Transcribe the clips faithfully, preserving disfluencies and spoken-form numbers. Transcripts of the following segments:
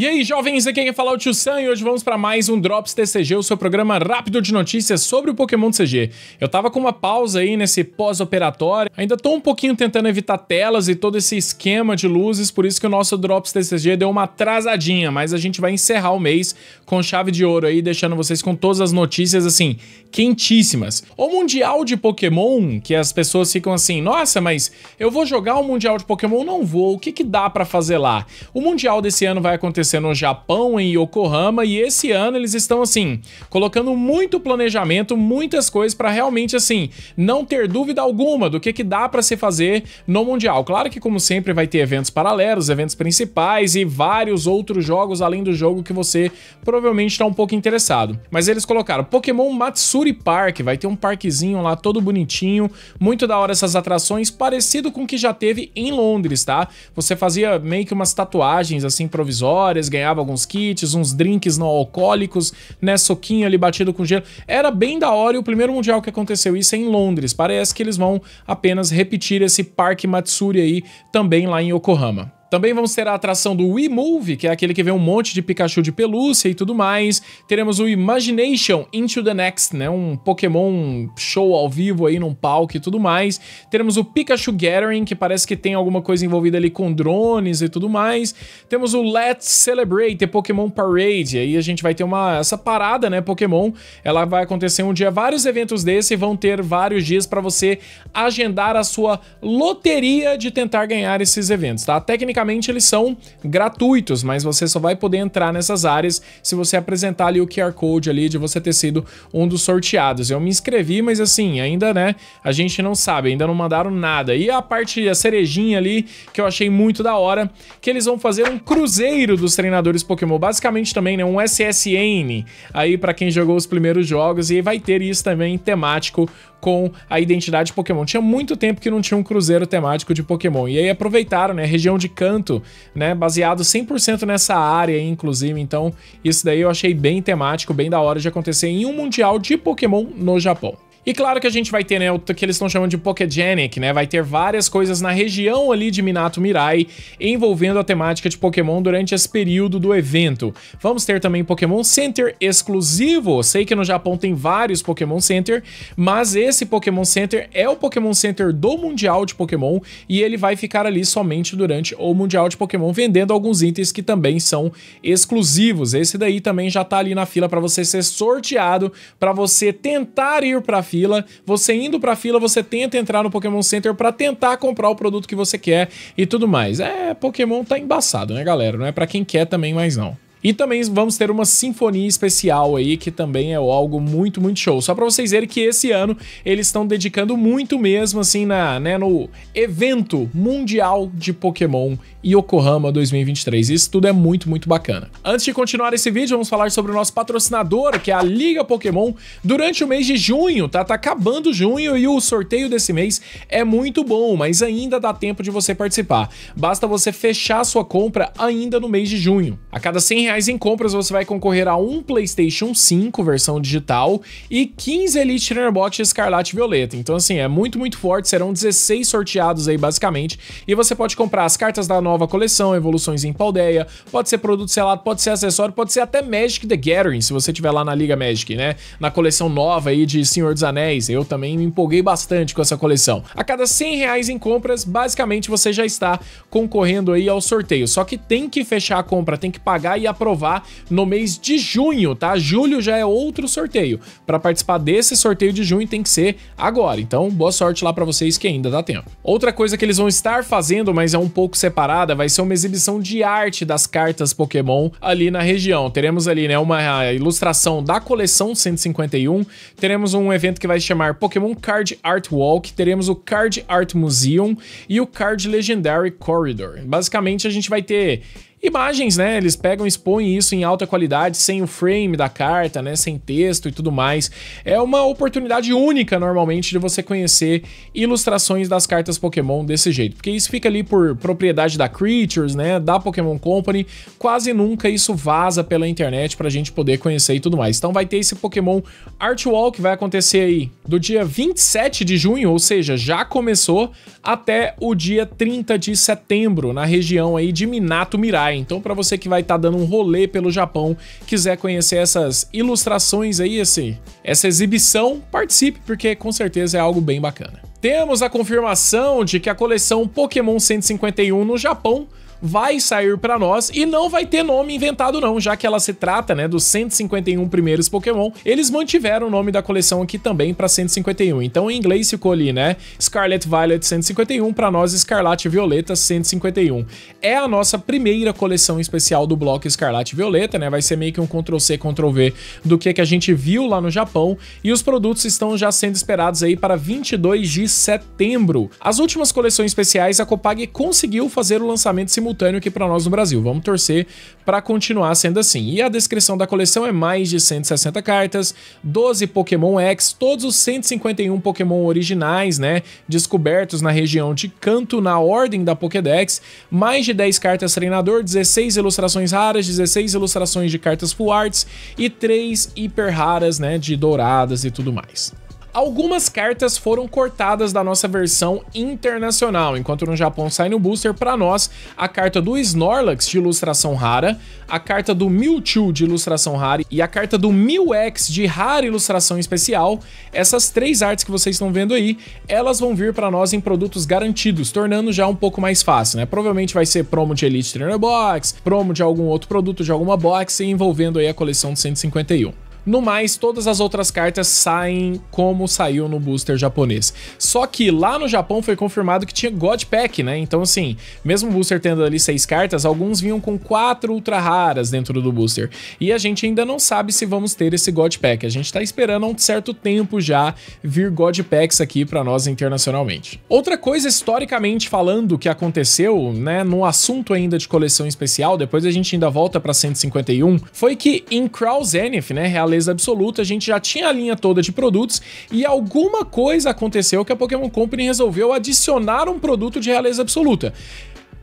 E aí, jovens, aqui quem fala é o Tio Sam e hoje vamos para mais um Drops T C G, o seu programa rápido de notícias sobre o Pokémon T C G. Eu tava com uma pausa aí nesse pós-operatório, ainda tô um pouquinho tentando evitar telas e todo esse esquema de luzes, por isso que o nosso Drops T C G deu uma atrasadinha, mas a gente vai encerrar o mês com chave de ouro aí, deixando vocês com todas as notícias, assim, quentíssimas. O Mundial de Pokémon, que as pessoas ficam assim, nossa, mas eu vou jogar o Mundial de Pokémon? Não vou, o que que dá pra fazer lá? O Mundial desse ano vai acontecer no Japão, em Yokohama, e esse ano eles estão, assim, colocando muito planejamento, muitas coisas para realmente, assim, não ter dúvida alguma do que que dá para se fazer no Mundial. Claro que, como sempre, vai ter eventos paralelos, eventos principais e vários outros jogos, além do jogo que você provavelmente está um pouco interessado. Mas eles colocaram Pokémon Matsuri Park, vai ter um parquezinho lá todo bonitinho, muito da hora essas atrações, parecido com o que já teve em Londres, tá? Você fazia meio que umas tatuagens, assim, provisórias, ganhava alguns kits, uns drinks não alcoólicos, né, soquinho ali batido com gelo, era bem da hora. E o primeiro mundial que aconteceu isso é em Londres, parece que eles vão apenas repetir esse Parque Matsuri aí, também lá em Yokohama. Também vamos ter a atração do WeMovie, que é aquele que vê um monte de Pikachu de pelúcia e tudo mais. Teremos o Imagination Into the Next, né? Um Pokémon show ao vivo aí num palco e tudo mais. Teremos o Pikachu Gathering, que parece que tem alguma coisa envolvida ali com drones e tudo mais. Temos o Let's Celebrate, Pokémon Parade. Aí a gente vai ter uma essa parada, né, Pokémon. Ela vai acontecer um dia, vários eventos desse, e vão ter vários dias para você agendar a sua loteria de tentar ganhar esses eventos, tá? Técnica eles são gratuitos, mas você só vai poder entrar nessas áreas se você apresentar ali o Q R Code ali de você ter sido um dos sorteados. Eu me inscrevi, mas assim, ainda, né, a gente não sabe, ainda não mandaram nada. E a parte, a cerejinha ali, que eu achei muito da hora, que eles vão fazer um cruzeiro dos treinadores Pokémon, basicamente também, né, um S S N aí pra quem jogou os primeiros jogos, e vai ter isso também temático com a identidade Pokémon. Tinha muito tempo que não tinha um cruzeiro temático de Pokémon, e aí aproveitaram, né, região de Kanto, Kanto, né, baseado cem por cento nessa área, inclusive. Então isso daí eu achei bem temático, bem da hora de acontecer em um mundial de Pokémon no Japão. E claro que a gente vai ter, né, o que eles estão chamando de Pokégenic, né, vai ter várias coisas na região ali de Minato Mirai envolvendo a temática de Pokémon durante esse período do evento. Vamos ter também Pokémon Center exclusivo. Sei que no Japão tem vários Pokémon Center, mas esse Pokémon Center é o Pokémon Center do Mundial de Pokémon, e ele vai ficar ali somente durante o Mundial de Pokémon, vendendo alguns itens que também são exclusivos. Esse daí também já tá ali na fila para você ser sorteado, para você tentar ir pra fila. Você indo pra fila, você tenta entrar no Pokémon Center pra tentar comprar o produto que você quer e tudo mais. É, Pokémon tá embaçado, né, galera? Não é pra quem quer também, mas não. E também vamos ter uma sinfonia especial aí, que também é algo muito, muito show. Só pra vocês verem que esse ano eles estão dedicando muito mesmo, assim, na, né, no evento mundial de Pokémon Yokohama dois mil e vinte e três. Isso tudo é muito, muito bacana. Antes de continuar esse vídeo, vamos falar sobre o nosso patrocinador, que é a Liga Pokémon, durante o mês de junho, tá? Tá acabando junho e o sorteio desse mês é muito bom, mas ainda dá tempo de você participar. Basta você fechar sua compra ainda no mês de junho. A cada cem reais em compras, você vai concorrer a um PlayStation cinco, versão digital, e quinze Elite Trainer Box Escarlate Violeta. Então, assim, é muito, muito forte. Serão dezesseis sorteados aí, basicamente. E você pode comprar as cartas da nova coleção, Evoluções em Paldeia, pode ser produto selado, pode ser acessório, pode ser até Magic the Gathering, se você tiver lá na Liga Magic, né? Na coleção nova aí de Senhor dos Anéis. Eu também me empolguei bastante com essa coleção. A cada cem reais em compras, basicamente, você já está concorrendo aí ao sorteio. Só que tem que fechar a compra, tem que pagar e a aprovar no mês de junho, tá? Julho já é outro sorteio. Para participar desse sorteio de junho tem que ser agora. Então, boa sorte lá para vocês que ainda dá tempo. Outra coisa que eles vão estar fazendo, mas é um pouco separada, vai ser uma exibição de arte das cartas Pokémon ali na região. Teremos ali, né, uma ilustração da coleção cento e cinquenta e um, teremos um evento que vai se chamar Pokémon Card Art Walk, teremos o Card Art Museum e o Card Legendary Corridor. Basicamente, a gente vai ter imagens, né? Eles pegam e expõem isso em alta qualidade, sem o frame da carta, né? Sem texto e tudo mais. É uma oportunidade única, normalmente, de você conhecer ilustrações das cartas Pokémon desse jeito. Porque isso fica ali por propriedade da Creatures, né? Da Pokémon Company. Quase nunca isso vaza pela internet pra gente poder conhecer e tudo mais. Então vai ter esse Pokémon Art Walk, que vai acontecer aí do dia vinte e sete de junho, ou seja, já começou, até o dia trinta de setembro, na região aí de Minato Mirai. Mirai. Então, para você que vai estar tá dando um rolê pelo Japão, quiser conhecer essas ilustrações aí, esse, essa exibição, participe, porque com certeza é algo bem bacana. Temos a confirmação de que a coleção Pokémon cento e cinquenta e um no Japão vai sair para nós e não vai ter nome inventado não, já que ela se trata, né, dos cento e cinquenta e um primeiros Pokémon. Eles mantiveram o nome da coleção aqui também para cento e cinquenta e um, então em inglês ficou ali, né, Scarlet Violet cento e cinquenta e um, para nós Escarlate Violeta cento e cinquenta e um. É a nossa primeira coleção especial do bloco Escarlate Violeta, né, vai ser meio que um Ctrl-C, Ctrl-V do que, que a gente viu lá no Japão, e os produtos estão já sendo esperados aí para vinte e dois de setembro. As últimas coleções especiais, a Copag conseguiu fazer o lançamento simultâneo simultâneo aqui para nós no Brasil. Vamos torcer para continuar sendo assim. E a descrição da coleção é mais de cento e sessenta cartas, doze Pokémon X, todos os cento e cinquenta e um Pokémon originais, né, descobertos na região de Kanto na ordem da Pokédex, mais de dez cartas treinador, dezesseis ilustrações raras, dezesseis ilustrações de cartas full arts e três hiper raras, né, de douradas e tudo mais. Algumas cartas foram cortadas da nossa versão internacional, enquanto no Japão sai no booster, para nós a carta do Snorlax de ilustração rara, a carta do Mewtwo de ilustração rara e a carta do Mew X de rara ilustração especial. Essas três artes que vocês estão vendo aí, elas vão vir para nós em produtos garantidos, tornando já um pouco mais fácil, né? Provavelmente vai ser promo de Elite Trainer Box, promo de algum outro produto, de alguma box, envolvendo aí a coleção de cento e cinquenta e um. No mais, todas as outras cartas saem como saiu no booster japonês. Só que lá no Japão foi confirmado que tinha God Pack, né? Então, assim, mesmo o booster tendo ali seis cartas, alguns vinham com quatro ultra raras dentro do booster. E a gente ainda não sabe se vamos ter esse God Pack. A gente tá esperando há um certo tempo já vir God Packs aqui pra nós internacionalmente. Outra coisa, historicamente falando, que aconteceu, né, no assunto ainda de coleção especial, depois a gente ainda volta pra cento e cinquenta e um, foi que em Crown Zenith, né, realmente absoluta, a gente já tinha a linha toda de produtos e alguma coisa aconteceu que a Pokémon Company resolveu adicionar um produto de realeza absoluta.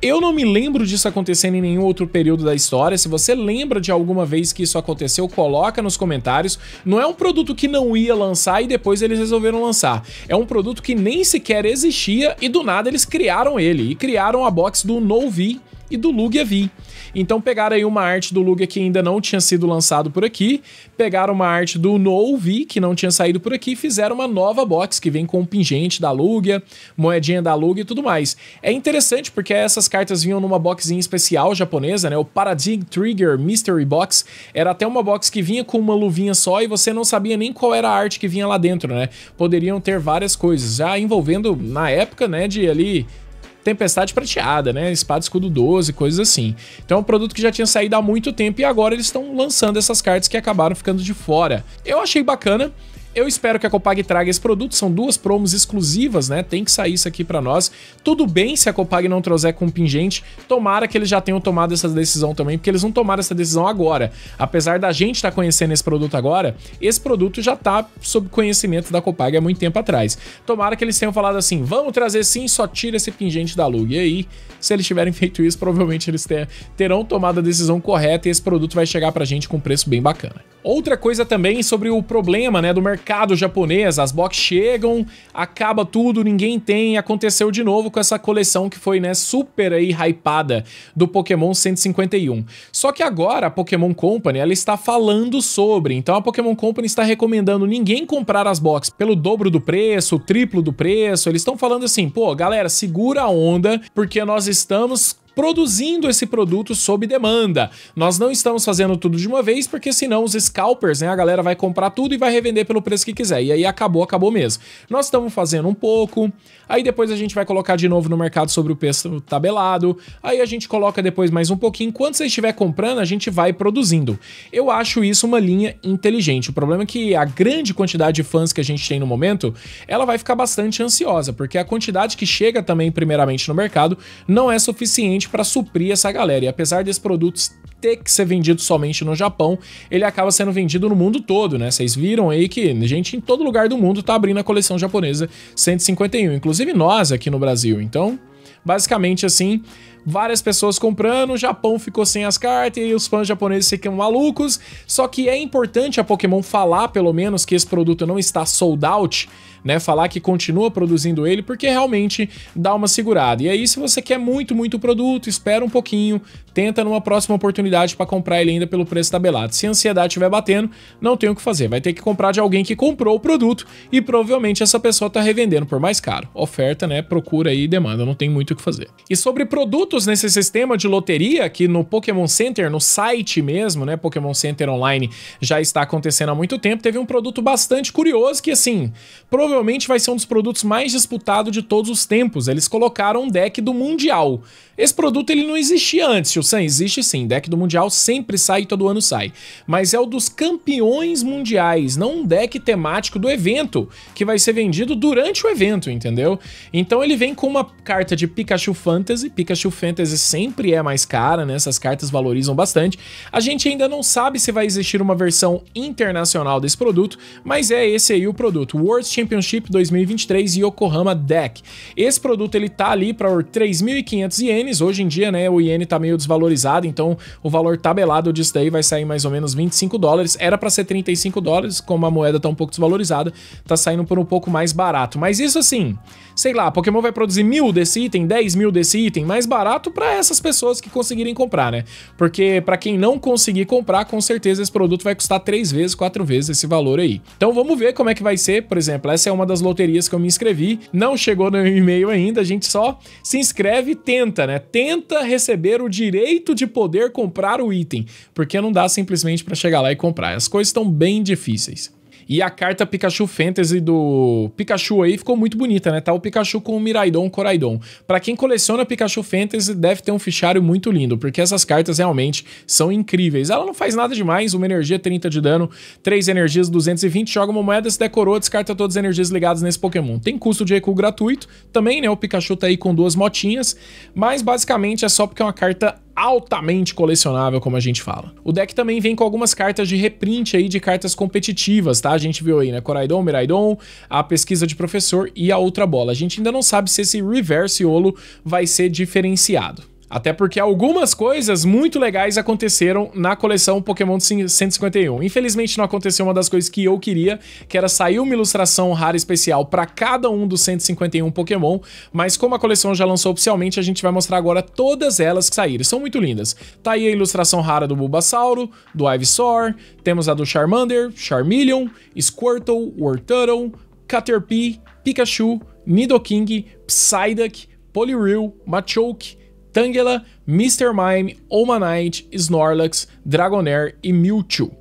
Eu não me lembro disso acontecendo em nenhum outro período da história. Se você lembra de alguma vez que isso aconteceu, coloca nos comentários. Não é um produto que não ia lançar e depois eles resolveram lançar. É um produto que nem sequer existia e do nada eles criaram ele. E criaram a box do Novi e do Lugia V. Então pegaram aí uma arte do Lugia que ainda não tinha sido lançado por aqui, pegaram uma arte do Novi que não tinha saído por aqui, fizeram uma nova box que vem com o pingente da Lugia, moedinha da Lugia e tudo mais. É interessante porque essas cartas vinham numa boxinha especial japonesa, né? O Paradigm Trigger Mystery Box. Era até uma box que vinha com uma luvinha só e você não sabia nem qual era a arte que vinha lá dentro, né? Poderiam ter várias coisas, já envolvendo na época, né, de ali Tempestade Prateada, né, Espada Escudo doze, coisas assim. Então é um produto que já tinha saído há muito tempo e agora eles estão lançando essas cartas que acabaram ficando de fora. Eu achei bacana. Eu espero que a Copag traga esse produto, são duas promos exclusivas, né? Tem que sair isso aqui pra nós. Tudo bem se a Copag não trouxer com pingente, tomara que eles já tenham tomado essa decisão também, porque eles não tomaram essa decisão agora. Apesar da gente estar tá conhecendo esse produto agora, esse produto já tá sob conhecimento da Copag há muito tempo atrás. Tomara que eles tenham falado assim, vamos trazer sim, só tira esse pingente da Lug. E aí, se eles tiverem feito isso, provavelmente eles ter, terão tomado a decisão correta e esse produto vai chegar pra gente com um preço bem bacana. Outra coisa também sobre o problema, né, do mercado mercado japonês, as box chegam, acaba tudo, ninguém tem, aconteceu de novo com essa coleção que foi, né, super aí hypada do Pokémon cento e cinquenta e um. Só que agora a Pokémon Company, ela está falando sobre, então a Pokémon Company está recomendando ninguém comprar as box pelo dobro do preço, o triplo do preço. Eles estão falando assim, pô, galera, segura a onda, porque nós estamos produzindo esse produto sob demanda. Nós não estamos fazendo tudo de uma vez, porque senão os scalpers, né, a galera vai comprar tudo e vai revender pelo preço que quiser. E aí acabou, acabou mesmo. Nós estamos fazendo um pouco, aí depois a gente vai colocar de novo no mercado sobre o preço tabelado, aí a gente coloca depois mais um pouquinho. Enquanto você estiver comprando, a gente vai produzindo. Eu acho isso uma linha inteligente. O problema é que a grande quantidade de fãs que a gente tem no momento, ela vai ficar bastante ansiosa, porque a quantidade que chega também primeiramente no mercado não é suficiente para suprir essa galera, e apesar desse produto ter que ser vendido somente no Japão, ele acaba sendo vendido no mundo todo, né? Vocês viram aí que gente em todo lugar do mundo tá abrindo a coleção japonesa cento e cinquenta e um, inclusive nós aqui no Brasil. Então, basicamente assim, várias pessoas comprando, o Japão ficou sem as cartas e os fãs japoneses ficam malucos. Só que é importante a Pokémon falar, pelo menos, que esse produto não está sold out, né, falar que continua produzindo ele, porque realmente dá uma segurada. E aí, se você quer muito, muito produto, espera um pouquinho, tenta numa próxima oportunidade para comprar ele ainda pelo preço tabelado. Se a ansiedade estiver batendo, não tem o que fazer, vai ter que comprar de alguém que comprou o produto e provavelmente essa pessoa está revendendo por mais caro. Oferta, né, procura e demanda, não tem muito o que fazer. E sobre produtos nesse sistema de loteria, que no Pokémon Center, no site mesmo, né, Pokémon Center Online, já está acontecendo há muito tempo, teve um produto bastante curioso que, assim, provavelmente Provavelmente vai ser um dos produtos mais disputados de todos os tempos. Eles colocaram um deck do Mundial. Esse produto ele não existia antes, Tio Sam, existe sim. Deck do Mundial sempre sai, todo ano sai. Mas é o dos campeões mundiais, não um deck temático do evento, que vai ser vendido durante o evento, entendeu? Então ele vem com uma carta de Pikachu Fantasy. Pikachu Fantasy sempre é mais cara, né? Essas cartas valorizam bastante. A gente ainda não sabe se vai existir uma versão internacional desse produto, mas é esse aí o produto. World Championship dois mil e vinte e três Yokohama Deck. Esse produto ele tá ali para três mil e quinhentos ienes, hoje em dia, né, o iene tá meio desvalorizado, então o valor tabelado disso daí vai sair mais ou menos vinte e cinco dólares, era para ser trinta e cinco dólares, como a moeda tá um pouco desvalorizada, tá saindo por um pouco mais barato, mas isso assim, sei lá, a Pokémon vai produzir mil desse item, dez mil desse item, mais barato para essas pessoas que conseguirem comprar, né, porque para quem não conseguir comprar, com certeza esse produto vai custar três vezes, quatro vezes esse valor aí. Então vamos ver como é que vai ser, por exemplo, essa é uma das loterias que eu me inscrevi, não chegou no meu e-mail ainda, a gente só se inscreve e tenta, né? Tenta receber o direito de poder comprar o item, porque não dá simplesmente para chegar lá e comprar, as coisas estão bem difíceis. E a carta Pikachu Fantasy do Pikachu aí ficou muito bonita, né? Tá o Pikachu com o Miraidon, Coraidon. Pra quem coleciona Pikachu Fantasy, deve ter um fichário muito lindo, porque essas cartas realmente são incríveis. Ela não faz nada demais, uma energia, trinta de dano, três energias, duzentos e vinte, joga uma moeda, se decorou, descarta todas as energias ligadas nesse Pokémon. Tem custo de recuo gratuito também, né? O Pikachu tá aí com duas motinhas, mas basicamente é só porque é uma carta altamente colecionável, como a gente fala. O deck também vem com algumas cartas de reprint aí de cartas competitivas, tá? A gente viu aí, né? Coraidon, Miraidon, a pesquisa de professor e a outra bola. A gente ainda não sabe se esse Reverse Holo vai ser diferenciado. Até porque algumas coisas muito legais aconteceram na coleção Pokémon cento e cinquenta e um. Infelizmente não aconteceu uma das coisas que eu queria, que era sair uma ilustração rara especial para cada um dos cento e cinquenta e um Pokémon, mas como a coleção já lançou oficialmente, a gente vai mostrar agora todas elas que saíram. São muito lindas. Tá aí a ilustração rara do Bulbasauro, do Ivysaur, temos a do Charmander, Charmeleon, Squirtle, Worturtle, Caterpie, Pikachu, Nidoking, Psyduck, Poliwhirl, Machoke, Tangela, mister Mime, Omanite, Snorlax, Dragonair e Mewtwo.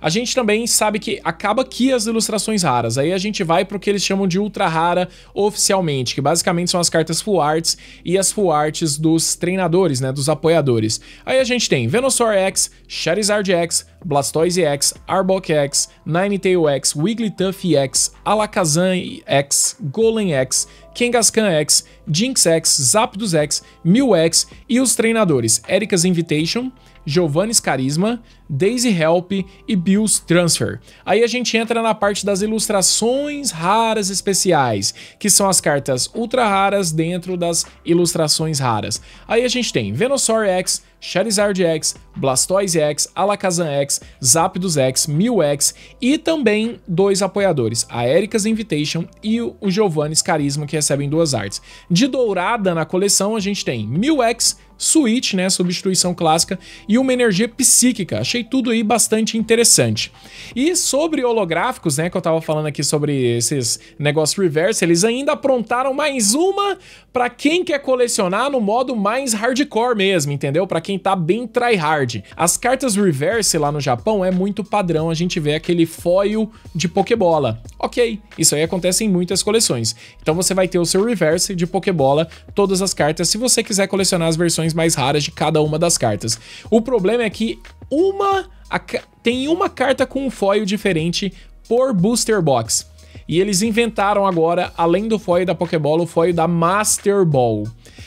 A gente também sabe que acaba aqui as ilustrações raras, aí a gente vai para o que eles chamam de ultra rara oficialmente, que basicamente são as cartas full arts e as full arts dos treinadores, né, dos apoiadores. Aí a gente tem Venusaur X, Charizard X, Blastoise X, Arbok X, Ninetale X, Wigglytuff X, Alakazam X, Golem X, Kangaskhan X, Jinx X, Zapdos X, Mew X e os treinadores Erika's Invitation, Giovanni's Carisma, Daisy Help e Bill's Transfer. Aí a gente entra na parte das ilustrações raras especiais, que são as cartas ultra raras dentro das ilustrações raras. Aí a gente tem Venusaur X, Charizard X, Blastoise X, Alakazam X, Zapdos X, Mew X e também dois apoiadores, a Erika's Invitation e o Giovanni's Carisma, que recebem duas artes. De dourada na coleção a gente tem Mew X, Switch, né, substituição clássica, e uma energia psíquica. Achei tudo aí bastante interessante. E sobre holográficos, né, que eu tava falando aqui sobre esses negócios reverse, eles ainda aprontaram mais uma pra quem quer colecionar no modo mais hardcore mesmo, entendeu? Pra quem tá bem tryhard. As cartas reverse lá no Japão é muito padrão, a gente vê aquele foil de Pokébola. Ok, isso aí acontece em muitas coleções. Então você vai ter o seu reverse de Pokébola, todas as cartas, se você quiser colecionar as versões mais raras de cada uma das cartas. O problema é que uma a, tem uma carta com um foil diferente por Booster Box. E eles inventaram agora, além do foil da Pokébola, o foil da Master Ball.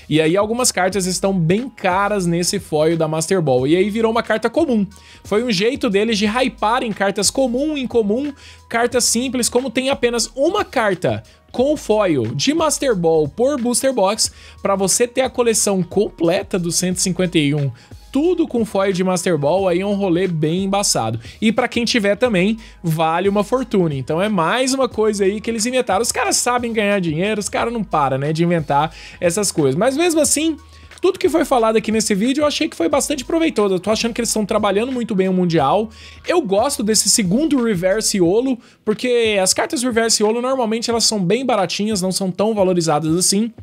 E aí algumas cartas estão bem caras nesse foil da Master Ball. E aí virou uma carta comum. Foi um jeito deles de hyparem cartas comum, incomum, cartas simples, como tem apenas uma carta com foil de Master Ball por Booster Box, para você ter a coleção completa do cento e cinquenta e um, tudo com foil de Master Ball, aí é um rolê bem embaçado. E pra quem tiver também, vale uma fortuna. Então é mais uma coisa aí que eles inventaram. Os caras sabem ganhar dinheiro, os caras não param, né, de inventar essas coisas. Mas mesmo assim, tudo que foi falado aqui nesse vídeo eu achei que foi bastante proveitoso. Eu tô achando que eles estão trabalhando muito bem o Mundial. Eu gosto desse segundo Reverse YOLO, porque as cartas Reverse YOLO normalmente elas são bem baratinhas, não são tão valorizadas assim.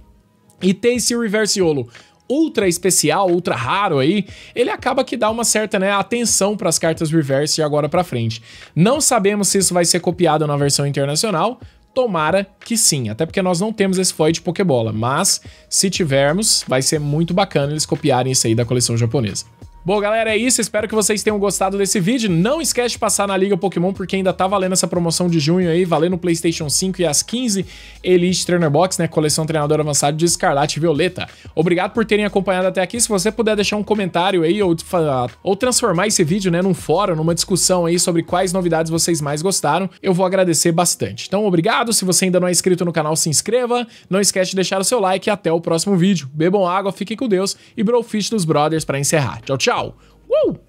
E ter esse Reverse YOLO ultra especial, ultra raro aí, ele acaba que dá uma certa, né, atenção para as cartas Reverse de agora pra frente. Não sabemos se isso vai ser copiado na versão internacional. Tomara que sim, até porque nós não temos esse foil de Pokébola, mas se tivermos, vai ser muito bacana eles copiarem isso aí da coleção japonesa. Bom, galera, é isso. Espero que vocês tenham gostado desse vídeo. Não esquece de passar na Liga Pokémon, porque ainda tá valendo essa promoção de junho aí, valendo o PlayStation cinco e as quinze Elite Trainer Box, né? Coleção Treinador Avançado de Escarlate Violeta. Obrigado por terem acompanhado até aqui. Se você puder deixar um comentário aí ou, ou transformar esse vídeo, né, num fórum, numa discussão aí sobre quais novidades vocês mais gostaram, eu vou agradecer bastante. Então, obrigado. Se você ainda não é inscrito no canal, se inscreva. Não esquece de deixar o seu like e até o próximo vídeo. Bebam água, fiquem com Deus e Brofish dos Brothers pra encerrar. Tchau, tchau! Tchau! Uh!